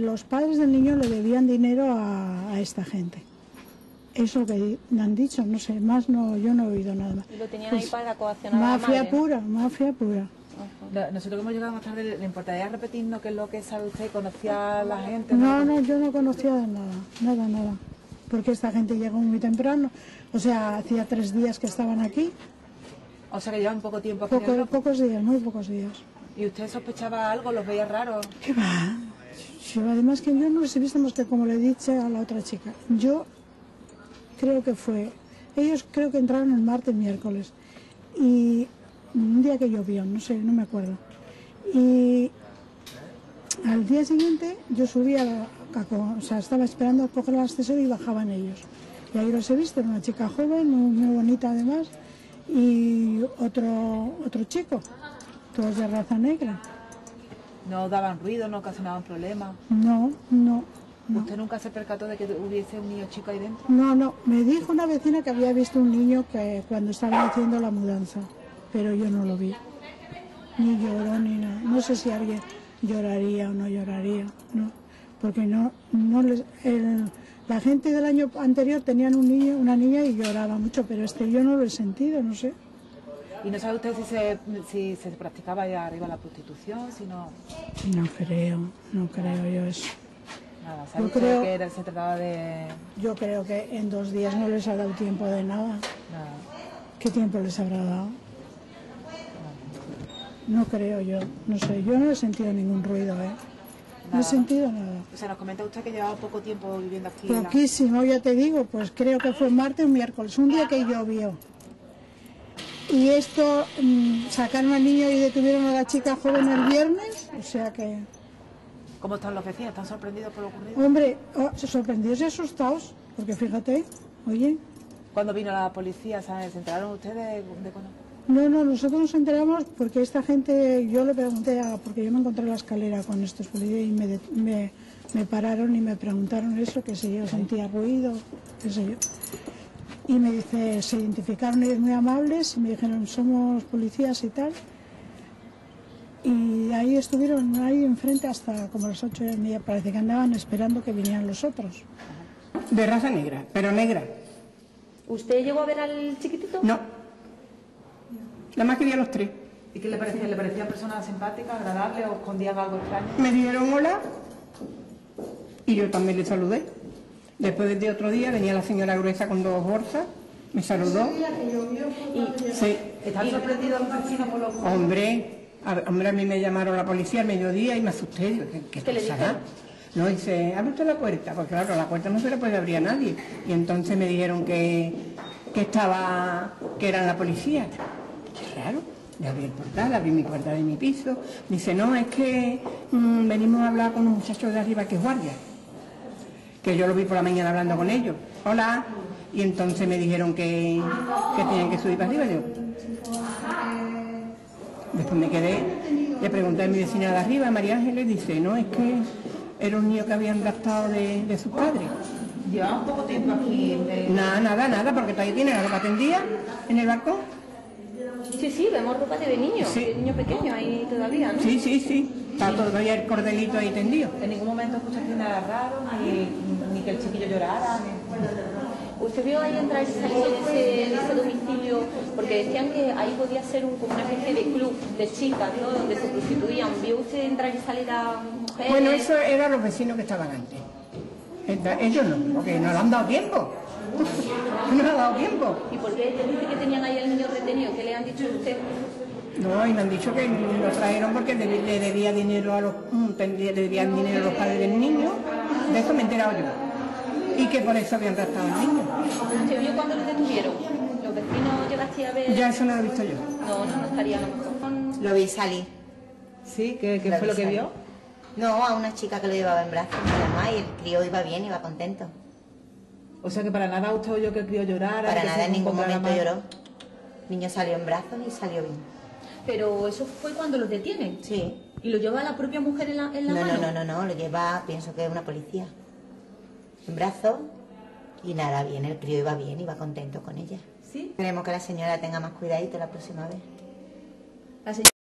Los padres del niño le debían dinero a esta gente. Eso que me han dicho, no sé, más no, yo no he oído nada más. ¿Y lo tenían pues ahí para coaccionar a la madre? Mafia pura, mafia pura. Nosotros que hemos llegado más tarde, ¿le importaría repetirnos qué es lo que sabe usted? ¿Conocía a la gente? No, no, yo no conocía nada, nada, nada. Porque esta gente llegó muy temprano, o sea, hacía 3 días que estaban aquí. O sea que llevan poco tiempo aquí. Pocos días, muy pocos días. ¿Y usted sospechaba algo? ¿Los veía raros? ¿Qué va? Yo, además que yo no los he visto más que como le dije a la otra chica. Yo creo que fue, ellos creo que entraron el martes, miércoles, y un día que llovió, no sé, no me acuerdo. Y al día siguiente yo subí a la Caco, o sea, estaba esperando a coger el ascensor y bajaban ellos. Y ahí los he visto, una chica joven, muy bonita además, y otro chico, todos de raza negra. ¿No daban ruido, no ocasionaban problemas? No, no. ¿Usted nunca se percató de que hubiese un niño chico ahí dentro? No, no. Me dijo una vecina que había visto un niño que cuando estaba haciendo la mudanza, pero yo no lo vi. Ni lloró ni nada. No sé si alguien lloraría o no lloraría, no. Porque no les, la gente del año anterior tenían un niño, una niña y lloraba mucho, pero yo no lo he sentido, no sé. ¿Y no sabe usted si se practicaba allá arriba la prostitución, si no? No creo yo eso. Nada, ¿sabe usted que se trataba de...? Yo creo que en 2 días no les ha dado tiempo de nada. Nada. ¿Qué tiempo les habrá dado? No creo yo, no sé, yo no he sentido ningún ruido, ¿eh? Nada. No he sentido nada. O sea, nos comenta usted que llevaba poco tiempo viviendo aquí. Poquísimo, ya te digo, pues creo que fue martes o miércoles, un día que llovió. Y esto, sacaron al niño y detuvieron a la chica joven el viernes, o sea que... ¿Cómo están los vecinos? ¿Están sorprendidos por lo ocurrido? Hombre, sorprendidos y asustados, porque fíjate, oye... ¿Cuándo vino la policía? ¿Se enteraron ustedes de cuándo? No, no, nosotros nos enteramos porque esta gente, yo le pregunté, porque yo me encontré en la escalera con estos policías y me pararon y me preguntaron eso, que si yo sentía ruido, qué sé yo. Y me dice, se identificaron ellos muy amables, y me dijeron, somos policías y tal. Y ahí estuvieron, ahí enfrente hasta como las 8 y media, parece que andaban esperando que vinieran los otros. De raza negra, pero negra. ¿Usted llegó a ver al chiquitito? No. Nada más que vi a los 3. ¿Y qué le parecía? ¿Le parecían personas simpáticas, agradables o escondían algo extraño? Me dijeron hola y yo también le saludé. Después de otro día venía la señora gruesa con 2 bolsas, me saludó. Sí. ¿Están sorprendidos los vecinos por los jóvenes? Hombre, a mí me llamaron la policía al mediodía y me asusté. ¿Qué le dijeron? No, dice, abre usted la puerta, porque claro, la puerta no se la puede abrir a nadie. Y entonces me dijeron que eran la policía. Qué raro. Le abrí el portal, abrí mi puerta de mi piso. Dice, no, es que venimos a hablar con un muchacho de arriba que es guardia. Que yo lo vi por la mañana hablando con ellos. Hola. Y entonces me dijeron que tenían que subir para arriba. Yo después me quedé, le pregunté a mi vecina de arriba, María Ángeles, dice, no, es que era un niño que habían raptado de sus padres. ¿Llevaba un poco tiempo aquí? Nada, porque todavía tiene la ropa tendida en el balcón. Sí, sí, vemos ropa de niño, sí. De niño pequeño ahí todavía, ¿no? Sí, sí, sí. Está todavía el cordelito ahí tendido. ¿En ningún momento escuchaste nada raro, ni que el chiquillo llorara? Ni... ¿Usted vio ahí entrar y salir de ese domicilio? Porque decían que ahí podía ser como una especie de club de chicas, ¿no? Donde se prostituían. ¿Vio usted entrar y salir a mujeres? Bueno, eso eran los vecinos que estaban antes. Ellos no, porque no le han dado tiempo. No le han dado tiempo. ¿Y por qué dice que tenían ahí al niño retenido? ¿Qué le han dicho a usted? No, y me han dicho que lo trajeron porque le debían dinero a los padres del niño. De eso me he enterado yo. Y que por eso habían raptado al niño. ¿Usted vio cuándo lo detuvieron? ¿Los vecinos llegaste a ver? Ya eso no lo he visto yo. No estaría a lo mejor. Lo vi salir. ¿Sí? ¿Qué fue lo que vio? No, a una chica que lo llevaba en brazos, y el crío iba bien, iba contento. O sea que para nada usted oyó que el crío llorara. Para nada, en ningún momento lloró. El niño salió en brazos y salió bien. Pero eso fue cuando los detienen. Sí. ¿Y lo lleva la propia mujer en la mano? No, lo lleva, pienso que es una policía. En brazos y nada, bien, el crío iba bien, iba contento con ella. ¿Sí? Queremos que la señora tenga más cuidadito la próxima vez. La